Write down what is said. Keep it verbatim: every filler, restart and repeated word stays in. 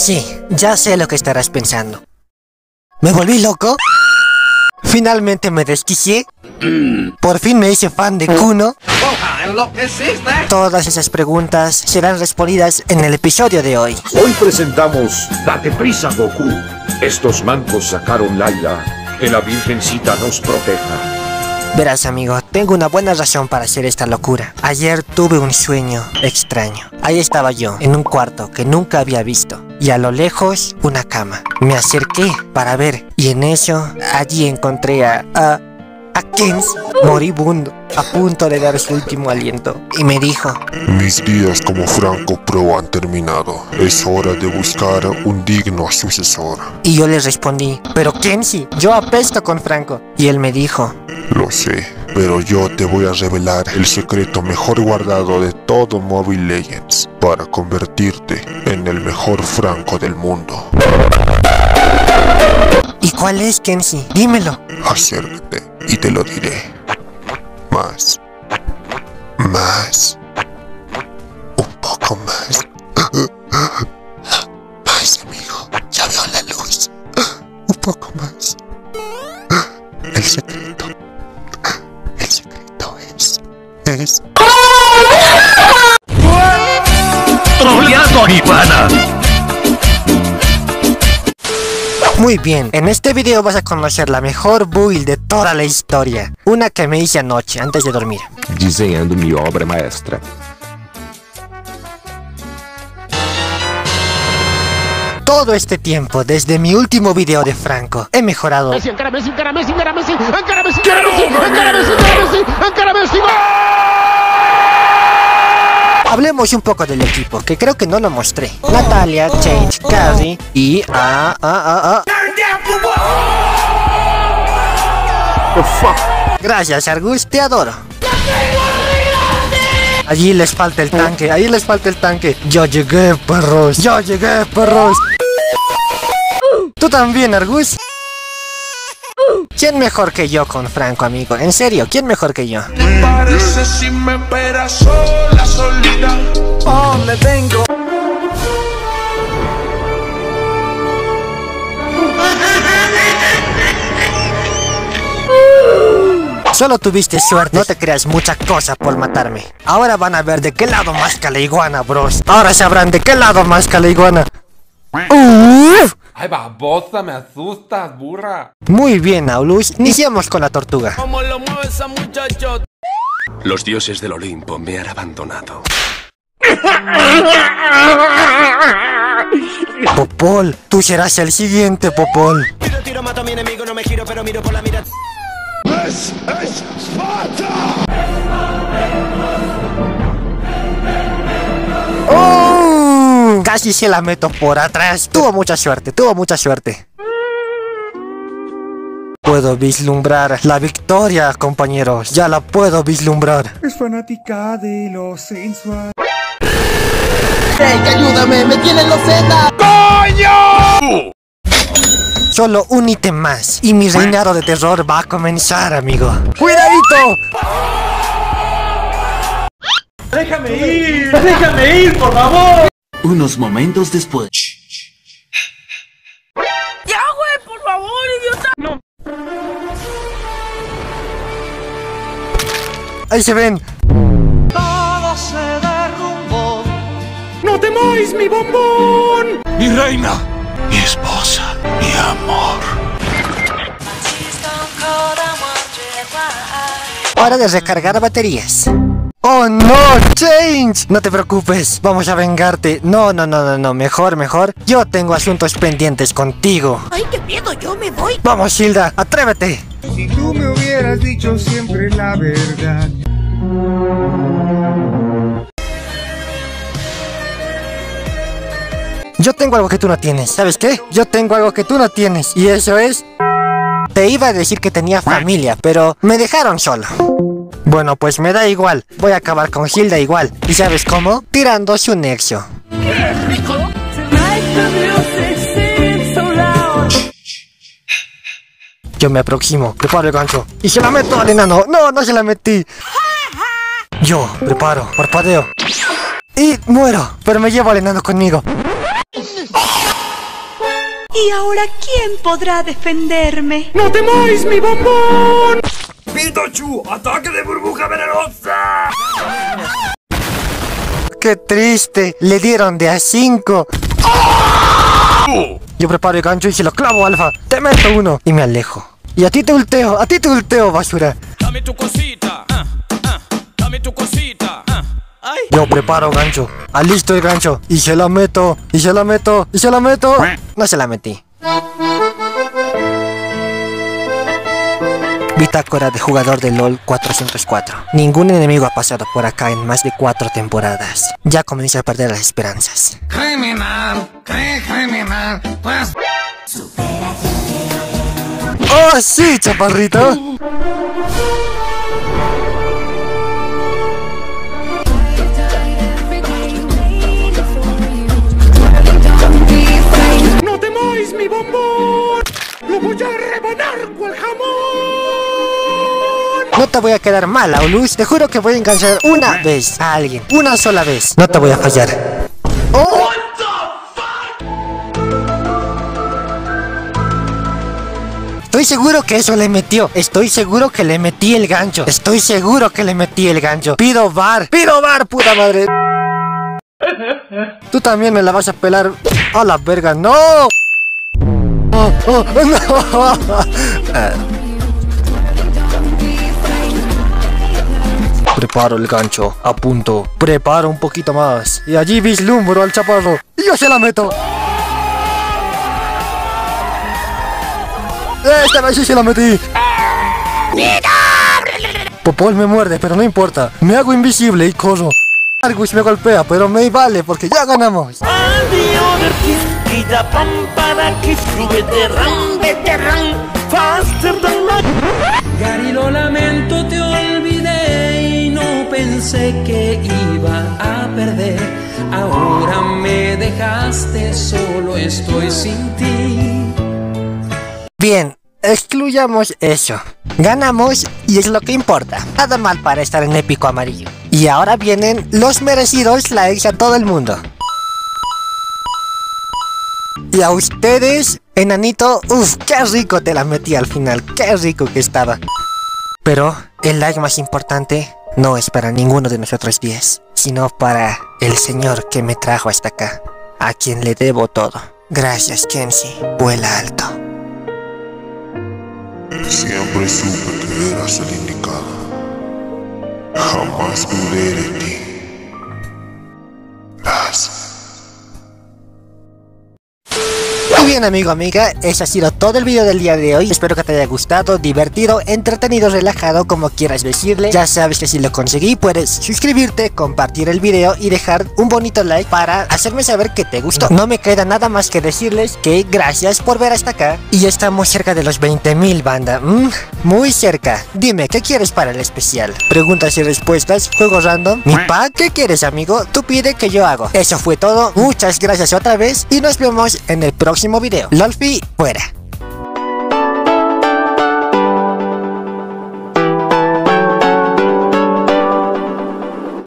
Sí, ya sé lo que estarás pensando. ¿Me volví loco? ¿Finalmente me desquicié? ¿Por fin me hice fan de Kuno? Todas esas preguntas serán respondidas en el episodio de hoy. Hoy presentamos... Date prisa, Goku. Estos mancos sacaron Layla. Que la Virgencita nos proteja. Verás, amigo, tengo una buena razón para hacer esta locura. Ayer tuve un sueño extraño. Ahí estaba yo, en un cuarto que nunca había visto. Y a lo lejos, una cama. Me acerqué para ver. Y en eso, allí encontré a... a A Kenz, moribundo, a punto de dar su último aliento, y me dijo: mis días como Franco Pro han terminado, es hora de buscar un digno sucesor. Y yo le respondí: pero Kenzy, yo apesto con Franco. Y él me dijo: lo sé, pero yo te voy a revelar el secreto mejor guardado de todo Mobile Legends, para convertirte en el mejor Franco del mundo. ¿Y cuál es, Kenzy? Dímelo. Acércate y te lo diré. Más. Más. Un poco más. Más, amigo. Ya veo la luz. Un poco más. El secreto. El secreto es... Es... ¡Troleado, Ivana! Muy bien, en este video vas a conocer la mejor build de toda la historia. Una que me hice anoche, antes de dormir. Diseñando mi obra maestra. Todo este tiempo, desde mi último video de Franco, he mejorado. Hablemos un poco del equipo, que creo que no lo mostré. Natalia, Change, Cassie y... Ah, ah, ah, ah. Gracias, Argus, te adoro. Allí les falta el tanque, ahí les falta el tanque. Yo llegué, perros, yo llegué, perros. Tú también, Argus. ¿Quién mejor que yo con Franco, amigo? En serio, ¿quién mejor que yo? ¿Te parece si me esperas sola, solita? Oh, me vengo. Solo tuviste suerte, no te creas mucha cosa por matarme. Ahora van a ver de qué lado más que la iguana, bros. Ahora sabrán de qué lado más que la iguana. Uf. ¡Ay, babosa! ¡Me asustas, burra! Muy bien, Aulus. Iniciamos con la tortuga. ¿Cómo lo mueve esa muchacho? Los dioses del Olimpo me han abandonado. Popol, tú serás el siguiente, Popol. Tiro, tiro, mato a mi enemigo, no me giro, pero miro por la mirada. ¡Es, es Sparta! ¡Oh! Casi se la meto por atrás. Tuvo mucha suerte, tuvo mucha suerte. Puedo vislumbrar la victoria, compañeros. Ya la puedo vislumbrar. Es fanática de lo sensual. ¡Hey, ayúdame! ¡Me tienen los Z! ¡Coño! Solo un ítem más y mi reinado de terror va a comenzar, amigo. ¡Cuidadito! ¡Déjame ir! ¡Déjame ir, por favor! Unos momentos después. ¡Ya, güey! ¡Por favor, idiota! ¡No! ¡Ahí se ven! ¡Todo se derrumbó! ¡No temáis, mi bombón! ¡Mi reina! ¡Mi esposa! ¡Mi amor! Hora de recargar baterías. ¡Oh no, Change! No te preocupes, vamos a vengarte. No, no, no, no, no, mejor, mejor. Yo tengo asuntos pendientes contigo. ¡Ay, qué miedo! ¡Yo me voy! ¡Vamos, Hilda! ¡Atrévete! Si tú me hubieras dicho siempre la verdad. Yo tengo algo que tú no tienes, ¿sabes qué? Yo tengo algo que tú no tienes, y eso es... Te iba a decir que tenía familia, pero me dejaron solo. Bueno, pues me da igual. Voy a acabar con Hilda igual. ¿Y sabes cómo? Tirando su nexo. Yo me aproximo, preparo el gancho. ¡Y se la meto al enano! ¡No, no se la metí! Yo, preparo, parpadeo. ¡Y muero! Pero me llevo al enano conmigo. ¿Y ahora quién podrá defenderme? ¡No temáis mi bombón! ¡Pikachu! ¡Ataque de burbuja venenosa! ¡Qué triste! Le dieron de a cinco. ¡Oh! Yo preparo el gancho y se lo clavo, Alfa. Te meto uno y me alejo. Y a ti te ulteo, a ti te ulteo, basura. Dame tu cosita, ah, ah, dame tu cosita, ah. Ay. Yo preparo gancho, alisto el gancho y se la meto, y se la meto, y se la meto. No se la metí. Bitácora de jugador de LOL cuatrocientos cuatro. Ningún enemigo ha pasado por acá en más de cuatro temporadas. Ya comienzo a perder las esperanzas. Criminal, criminal, pues... ¡Oh, sí, chaparrito! ¡No temáis mi bombón! ¡Lo voy a rebanar cual jamón! No te voy a quedar mal, Aulus. Te juro que voy a enganchar una vez a alguien. Una sola vez. No te voy a fallar. ¡Oh! What the fuck? Estoy seguro que eso le metió. Estoy seguro que le metí el gancho. Estoy seguro que le metí el gancho. Pido V A R. Pido V A R, puta madre. Tú también me la vas a pelar. ¡A la verga! ¡No! ¡Oh, oh, no! uh. Preparo el gancho, apunto, preparo un poquito más. Y allí vislumbro al chaparro. Y yo se la meto. Esta vez sí se la metí. Popol me muerde, pero no importa. Me hago invisible y corro. Argus me golpea, pero me vale porque ya ganamos. Gary, lo lamento, te olvidé. Pensé que iba a perder, ahora me dejaste, solo estoy sin ti. Bien, excluyamos eso. Ganamos y es lo que importa. Nada mal para estar en épico amarillo. Y ahora vienen los merecidos likes a todo el mundo. Y a ustedes, enanito, uff, qué rico te la metí al final, qué rico que estaba. Pero el like más importante no es para ninguno de nosotros diez, sino para el señor que me trajo hasta acá, a quien le debo todo. Gracias, Kenzy. Vuela alto. Siempre supe que eras el indicado. Jamás dudé de ti. Gracias. Bien, amigo, amiga, eso ha sido todo el video del día de hoy. Espero que te haya gustado, divertido, entretenido, relajado, como quieras decirle. Ya sabes que si lo conseguí puedes suscribirte, compartir el video y dejar un bonito like para hacerme saber que te gustó. No me queda nada más que decirles que gracias por ver hasta acá. Y ya estamos cerca de los veinte mil, banda. ¿Mm? Muy cerca. Dime, ¿qué quieres para el especial? Preguntas y respuestas, juego random, mi pack. ¿Qué quieres, amigo? Tú pide que yo hago. Eso fue todo, muchas gracias otra vez y nos vemos en el próximo video. Lolfi, fuera.